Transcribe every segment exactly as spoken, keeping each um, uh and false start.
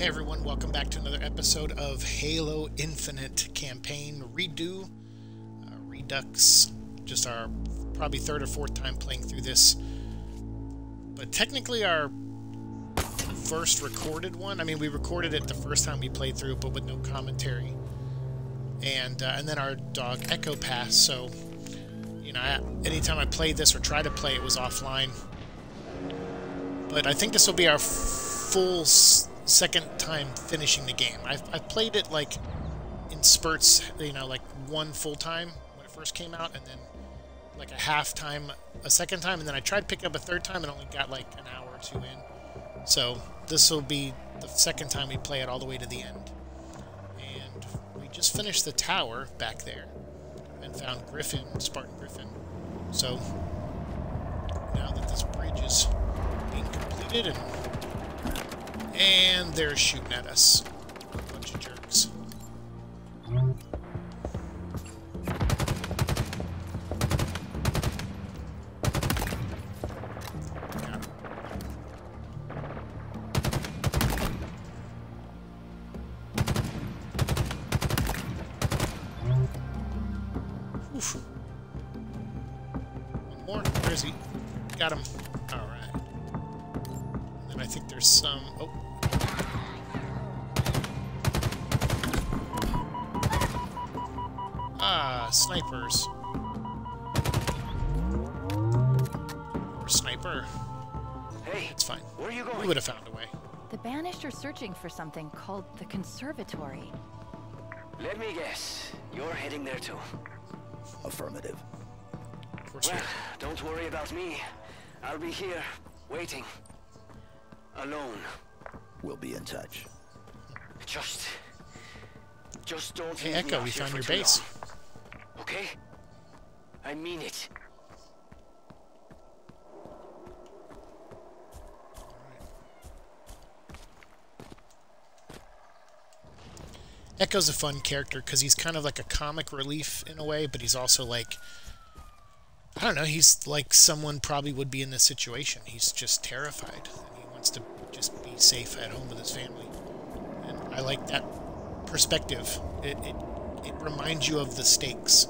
Hey everyone, welcome back to another episode of Halo Infinite Campaign Redo, uh, Redux, just our probably third or fourth time playing through this, but technically our first recorded one. I mean, we recorded it the first time we played through it, but with no commentary, and uh, and then our dog Echo passed, so, you know, I, anytime I played this or tried to play it was offline, but I think this will be our full second time finishing the game. I've, I've played it like in spurts, you know, like one full time when it first came out, and then like a half time a second time, and then I tried to pick up a third time and only got like an hour or two in. So this will be the second time we play it all the way to the end. And we just finished the tower back there and found Griffin, Spartan Griffin. So now that this bridge is being completed, and And they're shooting at us. A bunch of jerks. Got him. Oof. One more. Where is he? Got him. Alright. And then I think there's some... Oh. Snipers. Or sniper. Hey, it's fine. Where are you going? We would have found a way. The Banished are searching for something called the Conservatory. Let me guess. You're heading there too. Affirmative. Of course. Well, don't worry about me. I'll be here, waiting. Alone. We'll be in touch. Just... Just don't... Hey, Echo, we found your base. Long. Okay? I mean it. Echo's a fun character because he's kind of like a comic relief in a way, but he's also like... I don't know, he's like someone probably would be in this situation. He's just terrified. And he wants to just be safe at home with his family. And I like that perspective. It... it It reminds you of the stakes,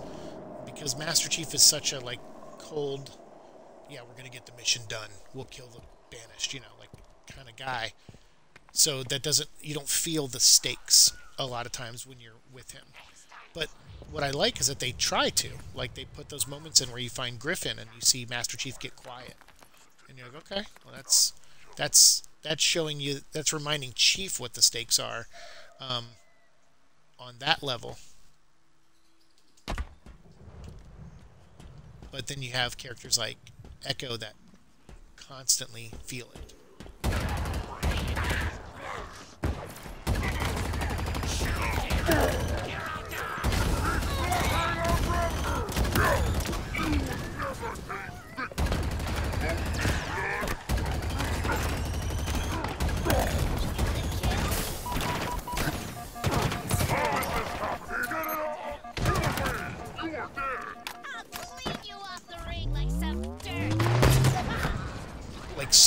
because Master Chief is such a, like, cold, yeah, we're going to get the mission done, we'll kill the Banished, you know, like, kind of guy. So that doesn't, you don't feel the stakes a lot of times when you're with him. But what I like is that they try to, like, they put those moments in where you find Griffin and you see Master Chief get quiet. And you're like, okay, well, that's, that's, that's showing you, that's reminding Chief what the stakes are um, on that level. But then you have characters like Echo that constantly feel it.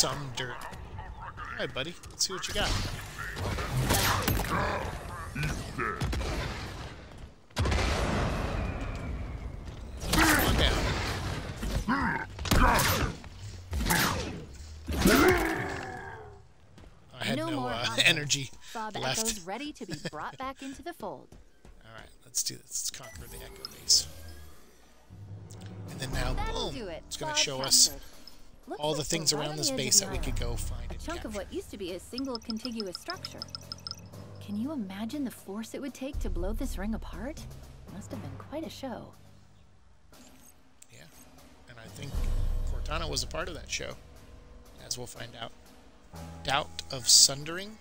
Sundering. All right, buddy. Let's see what you got. Come on down. I had no, no uh, energy Bob left. Echo's ready to be brought back into the fold. All right, let's do this. Let's conquer the Echo base. And then now, boom! It's going to show us. Looks all like the things around this base that we could go find. A chunk of what used to be a single contiguous structure. Can you imagine the force it would take to blow this ring apart? Must have been quite a show. Yeah, and I think Cortana was a part of that show, as we'll find out. Doubt of Sundering.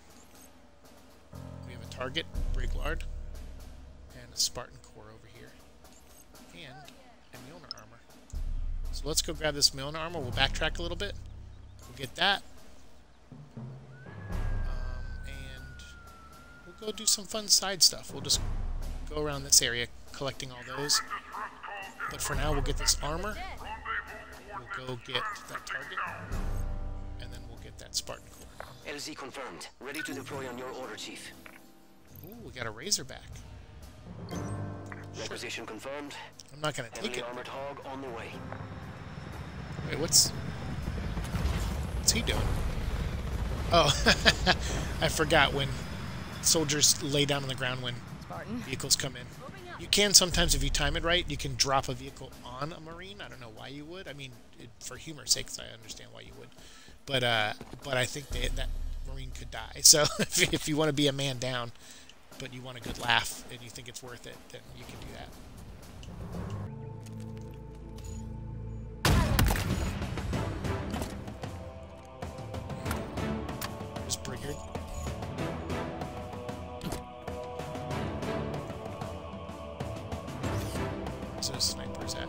We have a target, Briglard, and a Spartan core over here, and a Mjolnir armor. So let's go grab this Mjolnir armor. We'll backtrack a little bit. We'll get that. Um, and we'll go do some fun side stuff. We'll just go around this area collecting all those. But for now, we'll get this armor. We'll go get that target. And then we'll get that Spartan core. L Z confirmed. Ready to deploy on your order, Chief. Ooh, we got a Razorback. Requisition confirmed. I'm not gonna take it. Armored hog on the way. Wait, what's what's he doing? Oh, I forgot when soldiers lay down on the ground when Spartan. vehicles come in. You can sometimes, if you time it right, you can drop a vehicle on a Marine. I don't know why you would. I mean, it, for humor's sake, I understand why you would. But uh, but I think they, that Marine could die. So if, if you want to be a man down, but you want a good laugh and you think it's worth it, then you can do that. There's Briglard. Where's those snipers at?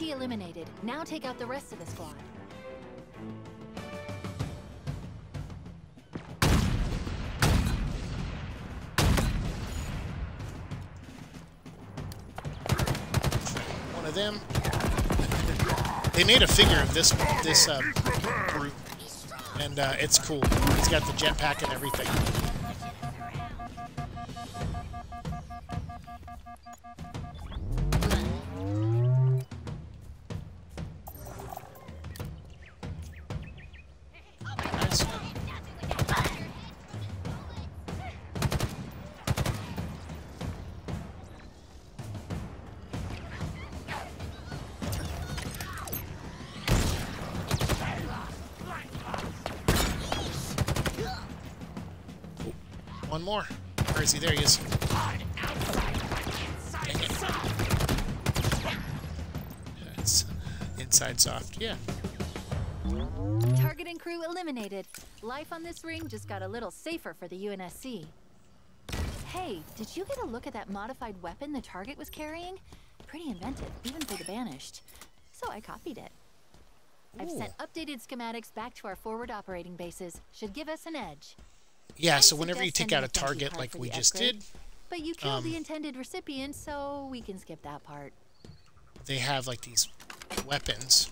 Eliminated. Now take out the rest of the squad. One of them. They made a figure of this this uh, group, and uh, it's cool. He's got the jetpack and everything. One more. Where is he? There he is. Dang it. That's inside soft. Yeah. Target and crew eliminated. Life on this ring just got a little safer for the U N S C. Hey, did you get a look at that modified weapon the target was carrying? Pretty inventive, even for the Banished. So I copied it. Ooh. I've sent updated schematics back to our forward operating bases. Should give us an edge. Yeah, so whenever you take out a target like we just did, but you killed um, the intended recipient, so we can skip that part. They have like these weapons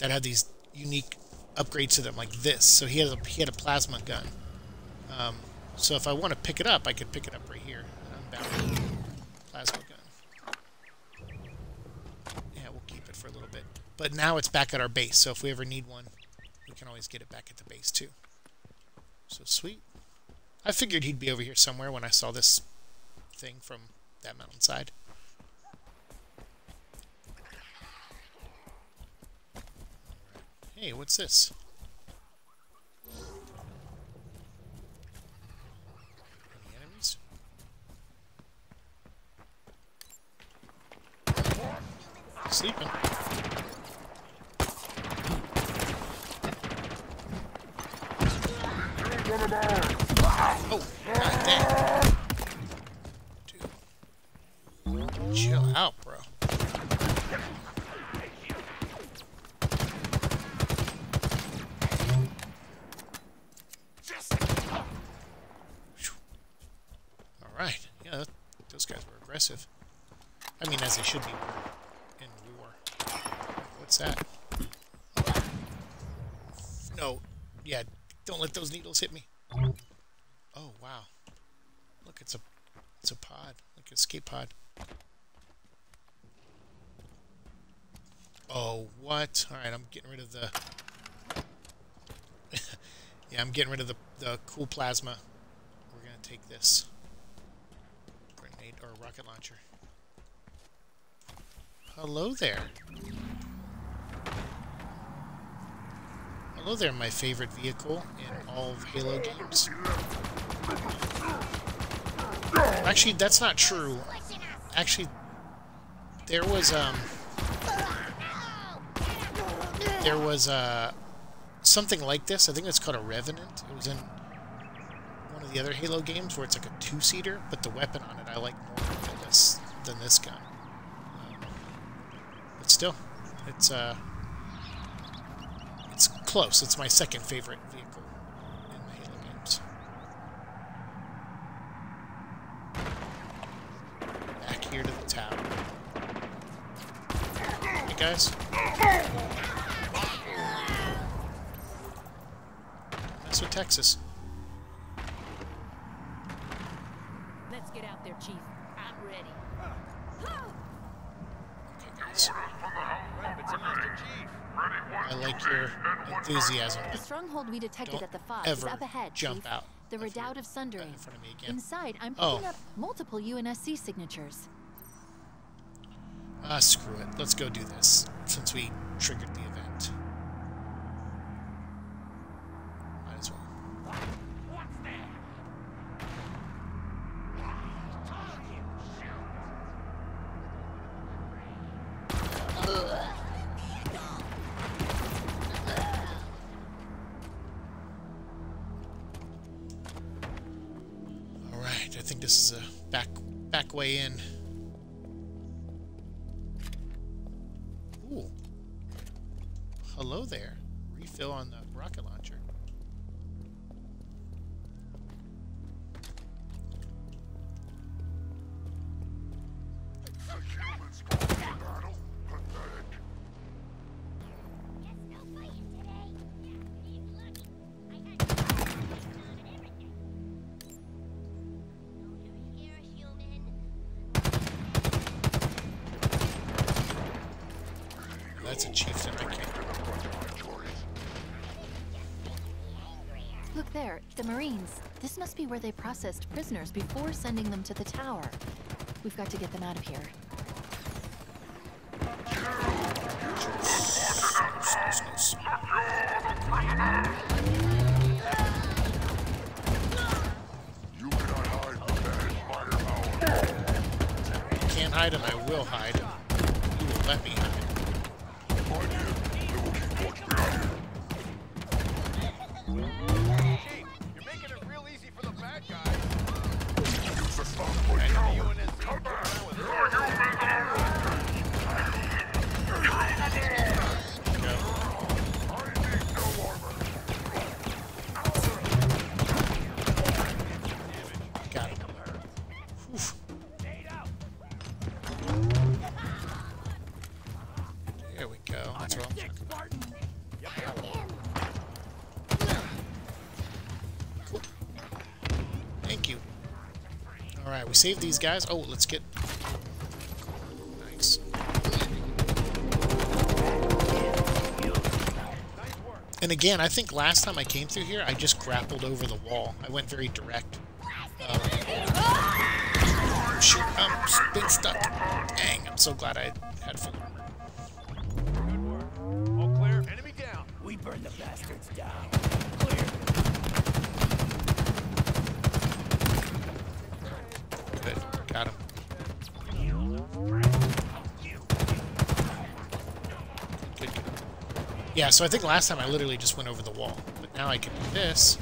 that have these unique upgrades to them, like this. So he has a he had a plasma gun. Um, so if I want to pick it up, I could pick it up right here. Unbound plasma gun. Yeah, we'll keep it for a little bit. But now it's back at our base, so if we ever need one, we can always get it back at the base too. So sweet. I figured he'd be over here somewhere when I saw this thing from that mountainside. Hey, what's this? Any enemies? Sleeping. Oh, not that. Dude. Chill out, bro. Alright. Yeah, that, those guys were aggressive. I mean, as they should be in war. What's that? No. Yeah, don't let those needles hit me. Oh wow! Look, it's a it's a pod, like a skate pod. Oh what? All right, I'm getting rid of the. yeah, I'm getting rid of the the cool plasma. We're gonna take this grenade or rocket launcher. Hello there. Hello there, my favorite vehicle in all of Halo games. Actually, that's not true. Actually, there was, um... There was, uh... something like this. I think it's called a Revenant. It was in one of the other Halo games where it's like a two-seater, but the weapon on it I like more than this than this gun. Um, but still, it's uh, it's close. It's my second favorite vehicle in the Halo games. Back here to the tower. Hey guys. Don't mess with Texas. Let's get out there, Chief. I'm ready. Okay, guys. I like your enthusiasm. The stronghold we detected at the Fox is up ahead. Jump out. The redoubt of Sundering. In front of me again. Inside, I'm picking up multiple U N S C signatures. Ah, screw it. Let's go do this since we triggered the event. Might as well. Alright, I think this is a back back way in. Ooh. Hello there. Refill on the rocket launcher. That's a chieftain I can't. Look there, the Marines. This must be where they processed prisoners before sending them to the tower. We've got to get them out of here. You cannot hide from that firepower. I can't hide and I will hide. You will let me hide. Alright, we saved these guys. Oh, let's get... Nice. And again, I think last time I came through here, I just grappled over the wall. I went very direct. Um, shoot, I'm been stuck. Dang, I'm so glad I had full armor. Good work. All clear. Enemy down. We burn the bastards down. Got him. Good, good. Yeah, so I think last time I literally just went over the wall. But now I can do this.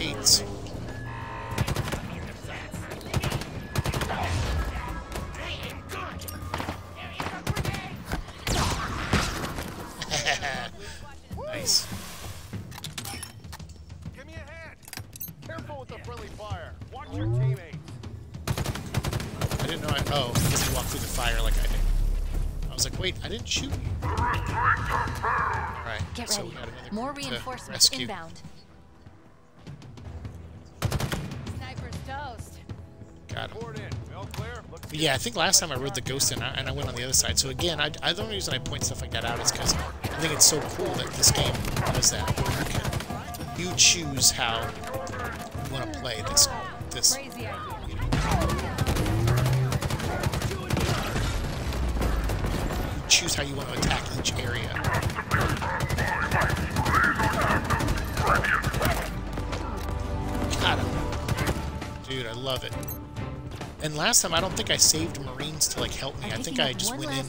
Eight. Nice. Oh, because you walked through the fire like I did. I was like, wait, I didn't shoot you. Alright, get so ready. We got another more reinforcements inbound. Sniper's toast. Got him. But yeah, I think last time I rode the ghost in and I went on the other side. So again, I, I, the only reason I point stuff like that out is because I think it's so cool that this game does that. Okay. You choose how you want to play this. this. Choose how you want to attack each area. Got him. Dude, I love it. And last time, I don't think I saved Marines to, like, help me. I think I just went in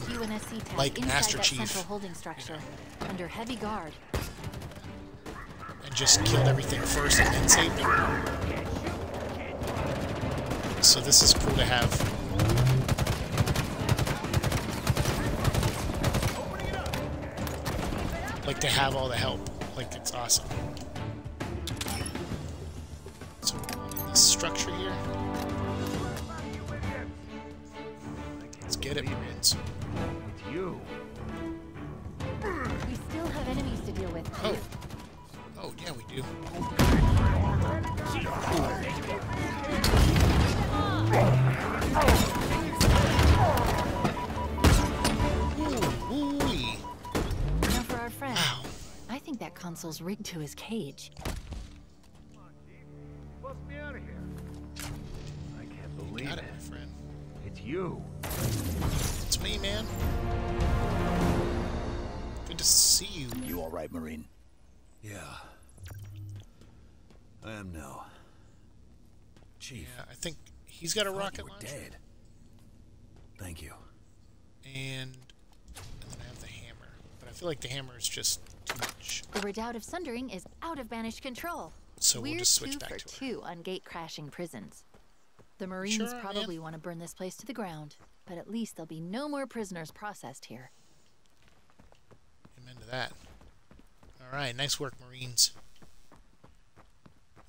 like Master Chief. Holding structure, under heavy guard. And just killed everything first and then saved them. so this is cool to have. Like, to have all the help. Like, it's awesome. So, this structure here. Let's get it, Marines. You. We still have enemies to deal with. Oh. Oh, yeah, we do. Now for our friend. Wow. I think that console's rigged to his cage. Come on, Chief. Bust me out of here. I can't believe you got it, my friend. It's you. It's me, man. Good to see you. You all right, Marine? Yeah. I am now. Chief. Yeah, I think he's got a rocket launcher. We're dead. Thank you. And, and then I have the hammer. But I feel like the hammer is just too much. The redoubt of Sundering is out of banished control. So we'll just switch back to her. We're two for two on gate crashing prisons. The Marines sure, probably man. want to burn this place to the ground, but at least there'll be no more prisoners processed here. Amen to that. Alright, nice work, Marines.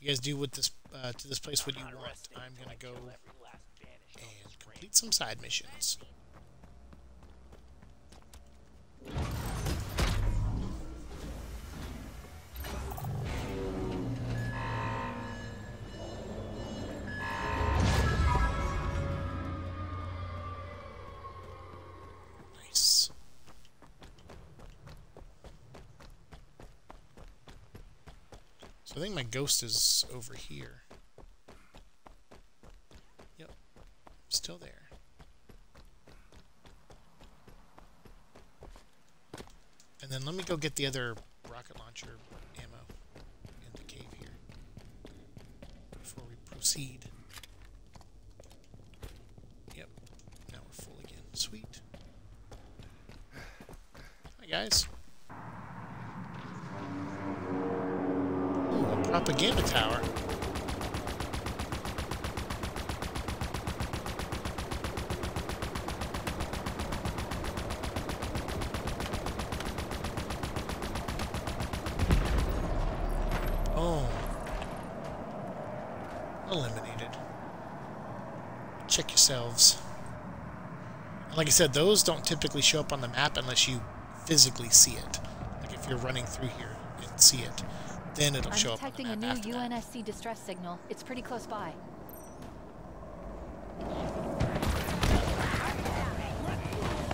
You guys do with this uh, to this place what you want. I'm gonna go and complete some side missions. I think my ghost is over here. Yep. Still there. And then let me go get the other rocket launcher ammo in the cave here before we proceed. Yep. Now we're full again. Sweet. Hi, guys. Propaganda tower. Oh. Eliminated. Check yourselves. And like I said, those don't typically show up on the map unless you physically see it. Like if you're running through here and see it. Then it'll I'm show up. I'm detecting a new U N S C that. distress signal. It's pretty close by.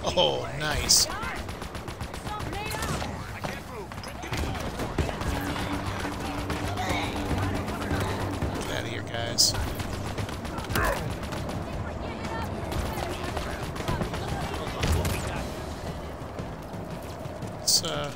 Oh, nice. Get out of here, guys. Let's, uh...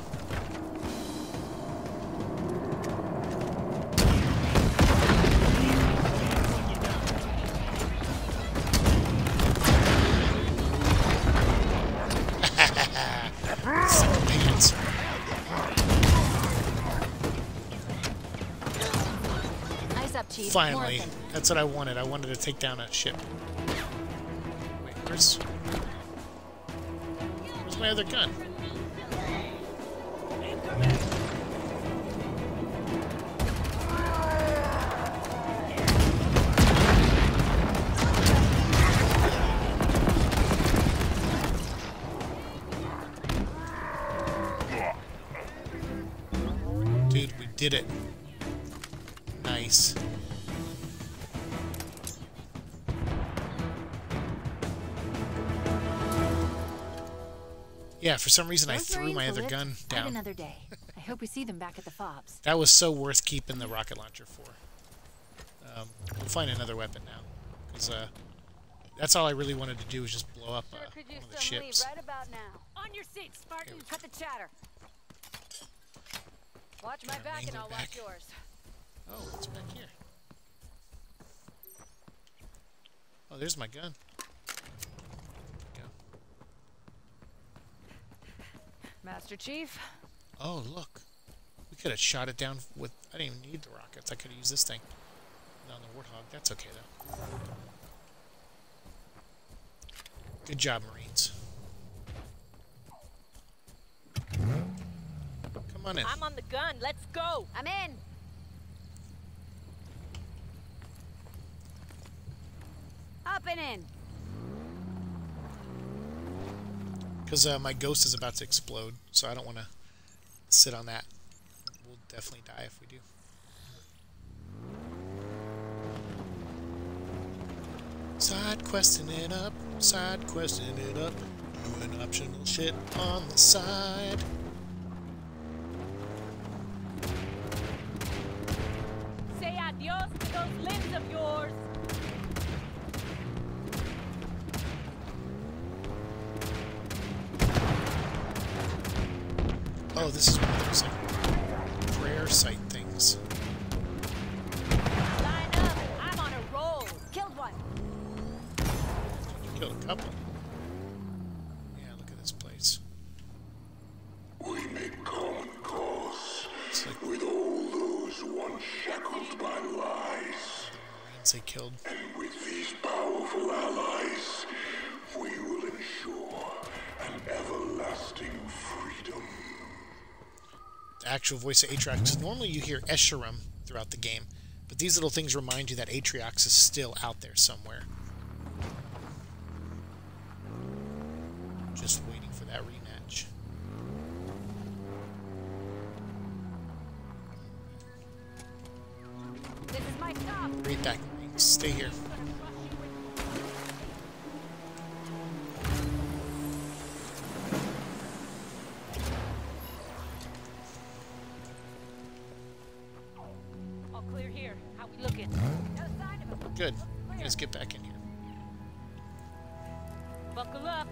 Finally. That's what I wanted. I wanted to take down a ship. Wait, where's... Where's my other gun? Dude, we did it. Nice. Yeah, for some reason I threw my other gun down. Another day. I hope we see them back at the F O Bs. That was so worth keeping the rocket launcher for. Um, we'll find another weapon now, because uh, that's all I really wanted to do was just blow up uh, one of the ships. Right about now. On your seat, Spartan. Cut the chatter. Watch my back, and I'll watch yours. Oh, what's back here? Oh, there's my gun. Master Chief. Oh, look. We could have shot it down with... I didn't even need the rockets. I could have used this thing. Not on the Warthog. That's okay, though. Good job, Marines. Come on in. I'm on the gun. Let's go. I'm in. Up and in. Because uh, my ghost is about to explode, so I don't want to sit on that. We'll definitely die if we do. Side questing it up, side questing it up, doing optional shit on the side. Say adios to those limbs of yours. Oh, this is one of those like prayer site things. Line up, I'm on a roll. Killed one. Killed a couple. Yeah, look at this place. We make common cause like with all those once shackled by lies. They killed. And with these powerful allies, we will ensure an everlasting freedom. Actual voice of Atriox. Normally you hear Escharum throughout the game, but these little things remind you that Atriox is still out there somewhere. Just waiting for that rematch. This is my stop. Right back. Stay here. Good. Let's get back in here. Buckle up.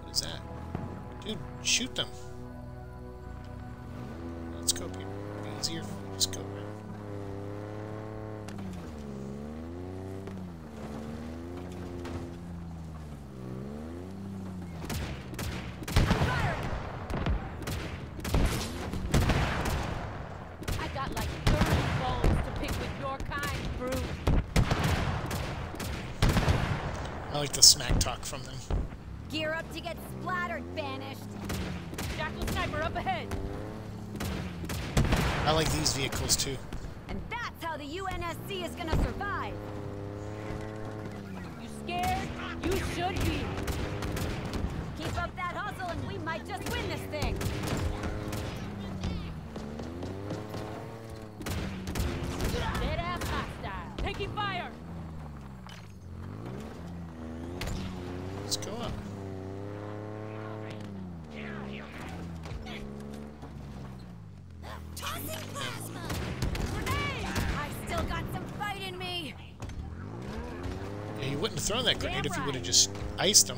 What is that? Dude, shoot them. Let's go, people. It'll be easier if we just go smack talk from them. Gear up to get splattered, banished. Jackal sniper up ahead. I like these vehicles too. And that's how the U N S C is gonna survive. You scared? You should be. Keep up that hustle and we might just win this thing. Dead ass hostile. Taking fire. Let's go up. Tossing plasma! Grenade! I've still got some fight in me! Yeah, you wouldn't have thrown that grenade if you would have just iced him.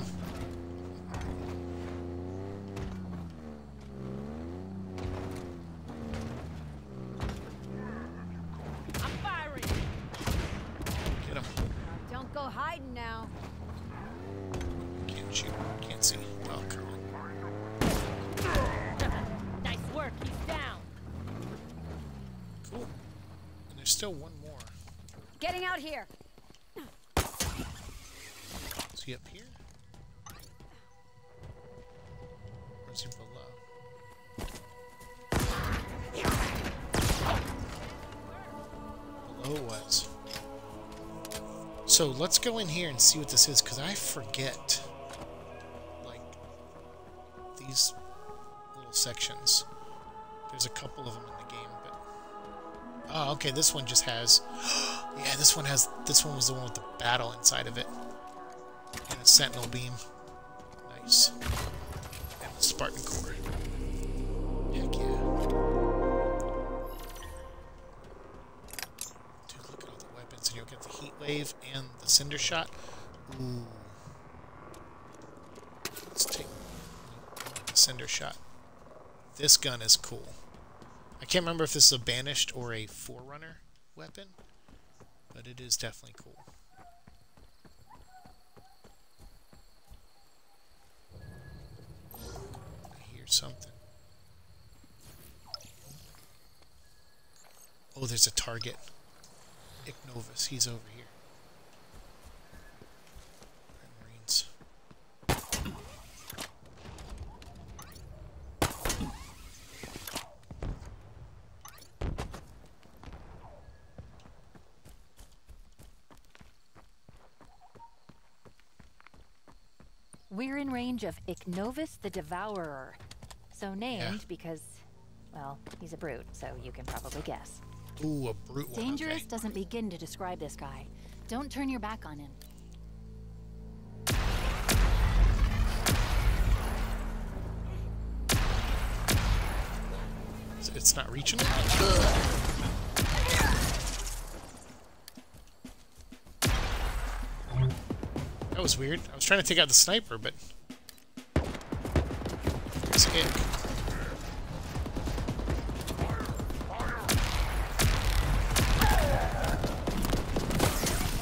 So let's go in here and see what this is, because I forget, like, these little sections. There's a couple of them in the game, but... Oh, okay, this one just has... Yeah, this one has... This one was the one with the battle inside of it. And a sentinel beam. Nice. And a Spartan core. Heck yeah. Dude, look at all the weapons, and you'll get the heat wave and the cinder shot. Ooh. Let's take the cinder shot. This gun is cool. I can't remember if this is a banished or a forerunner weapon, but it is definitely cool. I hear something. Oh, there's a target. Icnovus, he's over here. We're in range of Icnovus the Devourer. So named yeah. because, well, he's a brute, so you can probably guess. Ooh, a brute one. Dangerous okay. doesn't begin to describe this guy. Don't turn your back on him. So it's not reaching. That was weird. I was trying to take out the sniper, but it was it.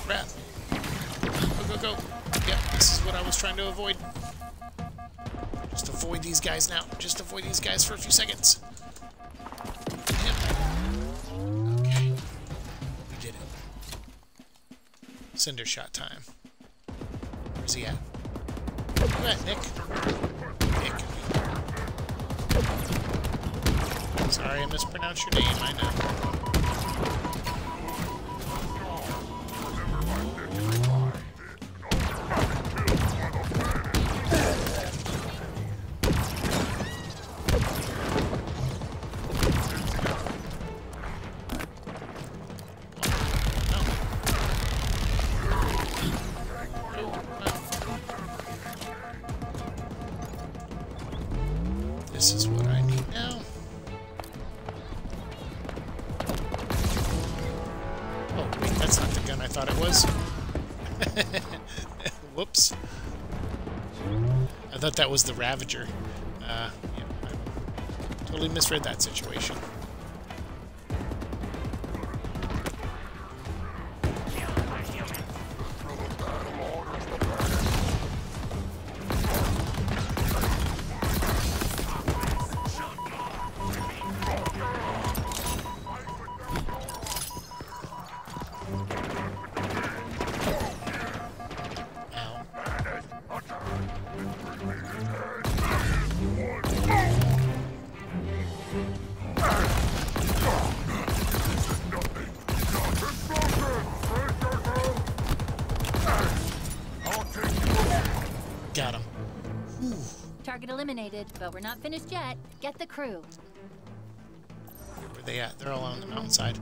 Crap. Go, go, go. Yep, this is what I was trying to avoid. Just avoid these guys now. Just avoid these guys for a few seconds. Yep. Okay. We did it. Cinder shot time. Where's he at? Look at that, Nick. Nick. Sorry, I mispronounced your name, I know. Thought that was the Ravager. Uh, yeah, I totally misread that situation. Eliminated, but we're not finished yet. Get the crew. Where are they at? They're all on the mountainside.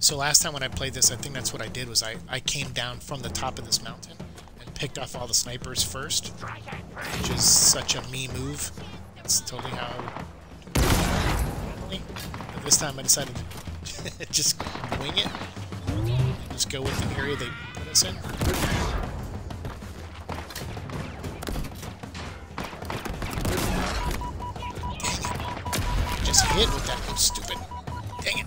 So last time when I played this, I think that's what I did, was I, I came down from the top of this mountain and picked off all the snipers first, which is such a me move. That's totally how I would do it. But this time I decided to just wing it and just go with the area they put us in. Dang it. Just hit with that little stupid... Dang it.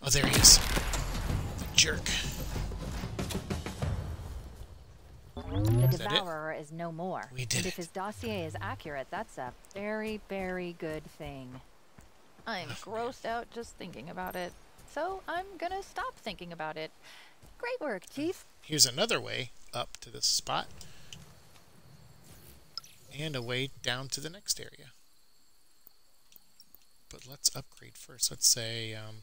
Oh, there he is. The jerk. The Devourer is no more. We did it. If his dossier is accurate, that's a very, very good thing. I'm grossed out just thinking about it. So I'm gonna stop thinking about it. Great work, Chief. Here's another way up to this spot. And a way down to the next area. But let's upgrade first. Let's say... Um,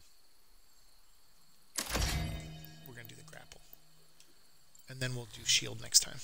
We're going to do the grapple. And then we'll do shield next time.